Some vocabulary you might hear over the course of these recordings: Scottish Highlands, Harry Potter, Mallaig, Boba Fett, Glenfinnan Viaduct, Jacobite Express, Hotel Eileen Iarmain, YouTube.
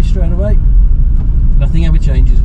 away straight away. Nothing ever changes.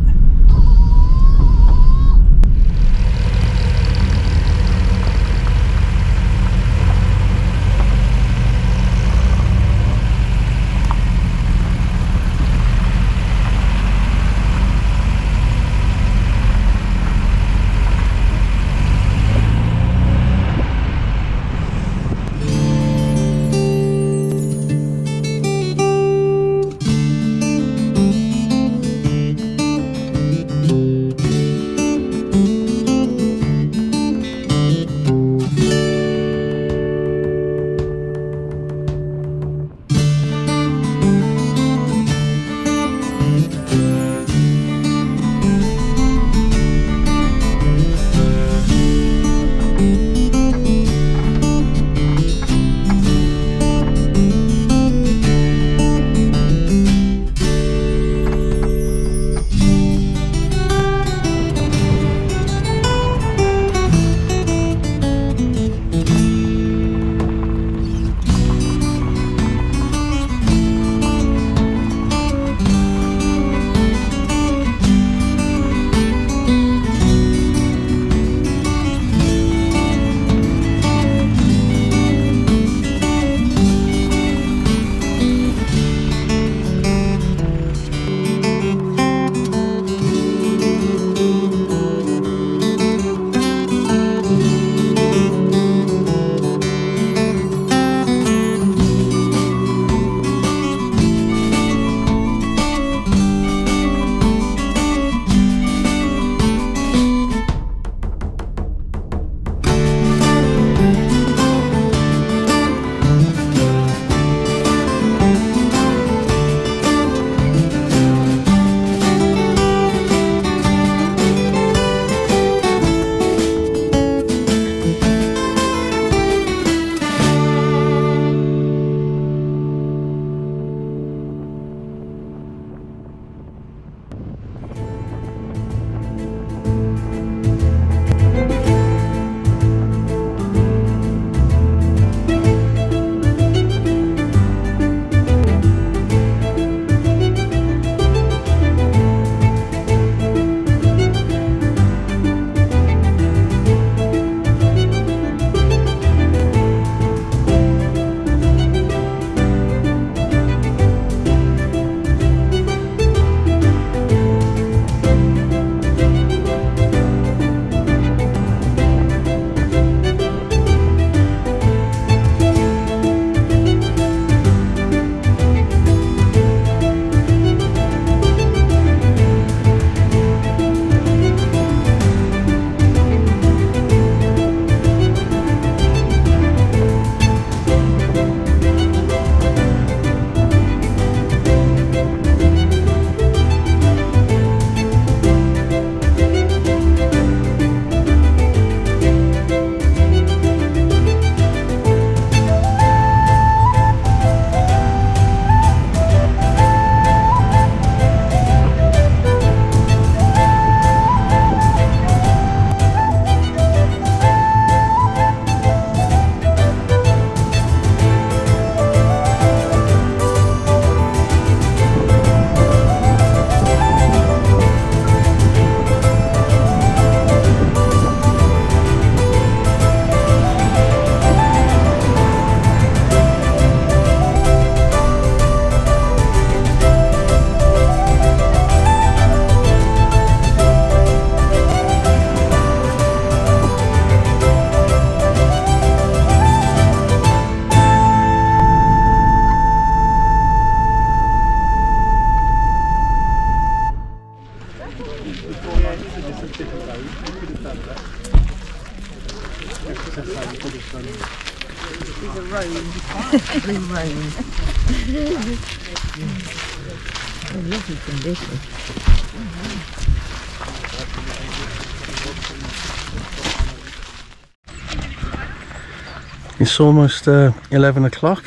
It's almost 11 o'clock,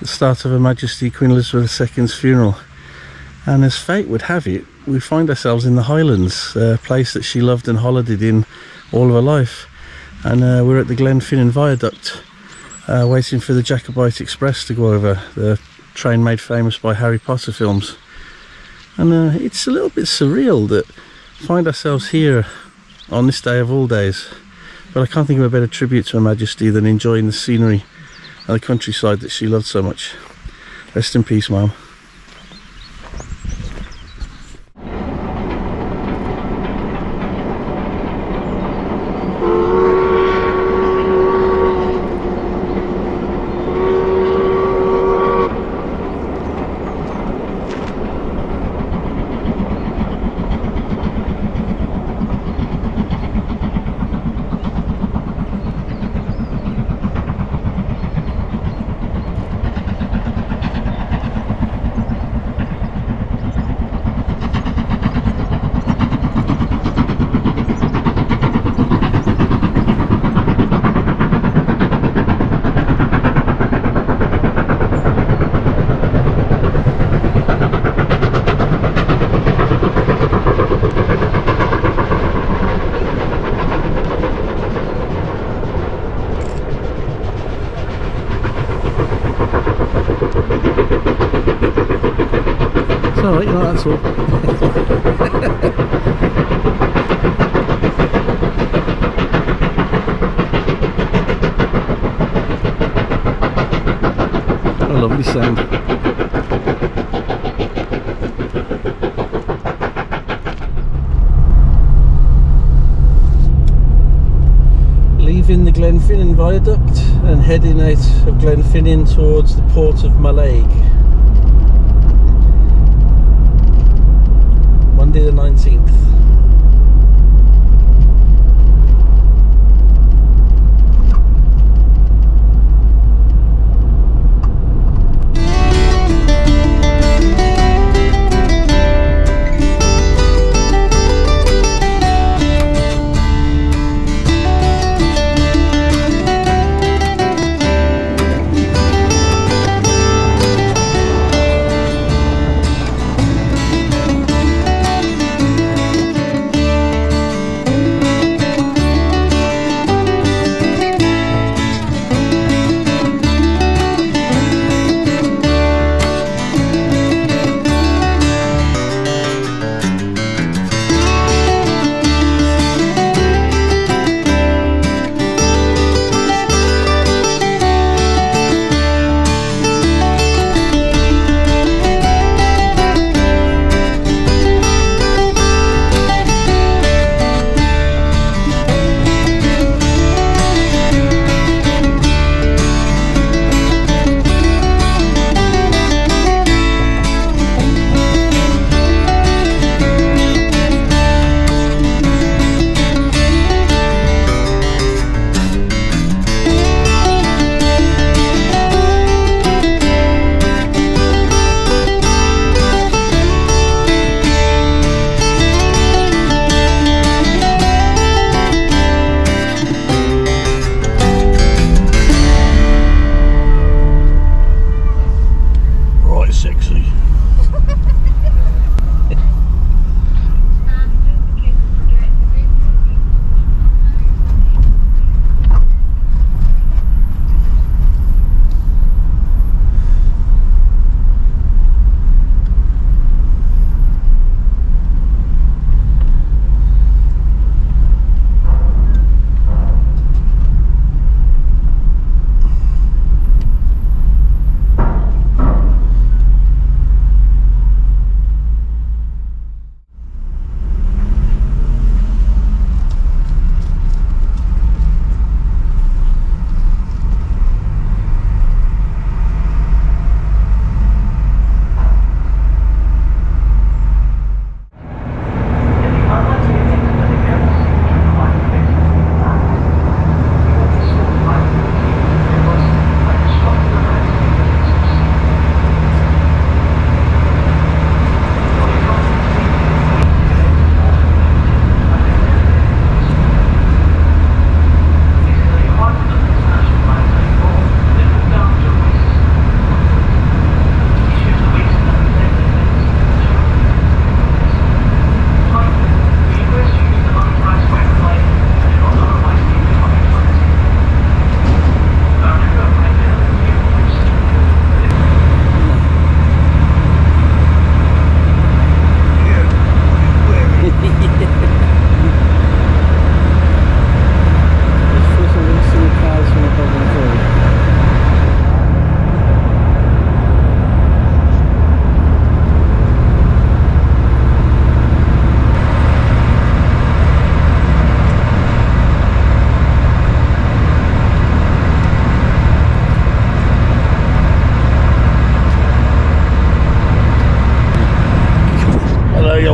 the start of Her Majesty Queen Elizabeth II's funeral, and as fate would have it, we find ourselves in the Highlands, a place that she loved and holidayed in all of her life. And we're at the Glenfinnan Viaduct, waiting for the Jacobite Express to go over, the train made famous by Harry Potter films. And it's a little bit surreal that we find ourselves here on this day of all days. But I can't think of a better tribute to Her Majesty than enjoying the scenery and the countryside that she loved so much. Rest in peace, Mum. Alright, you know, that's all. What a lovely sound. Leaving the Glenfinnan Viaduct and heading out of Glenfinnan towards the port of Mallaig. Monday the 19th.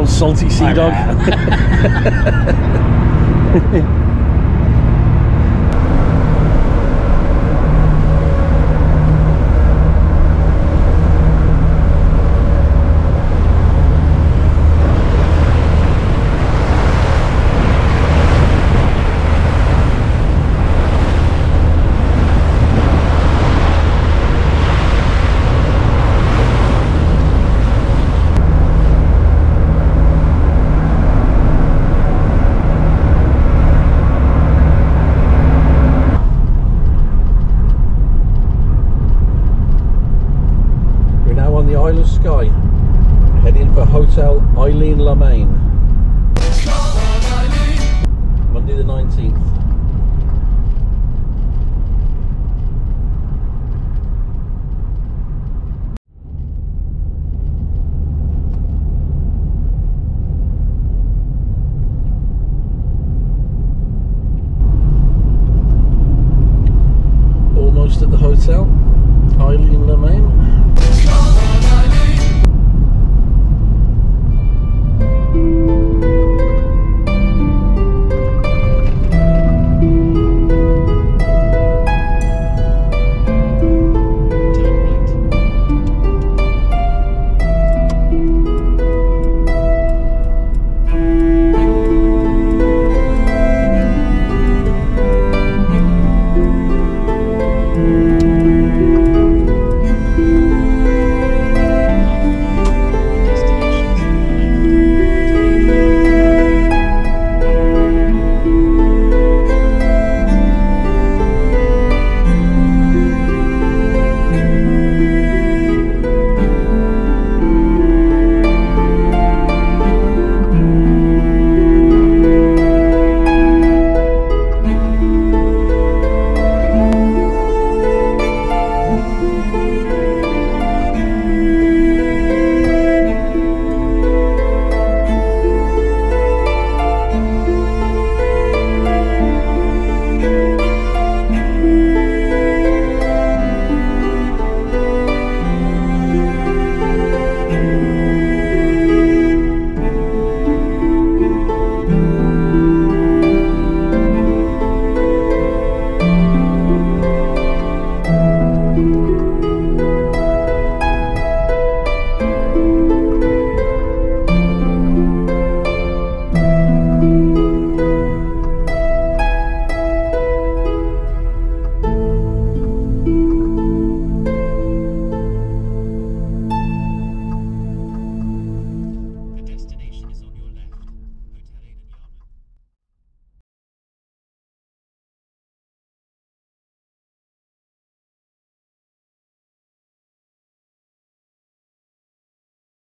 old salty sea dog. Sky, heading for Hotel Eilean Iarmain, Monday the 19th. Almost at the hotel, Eilean Iarmain.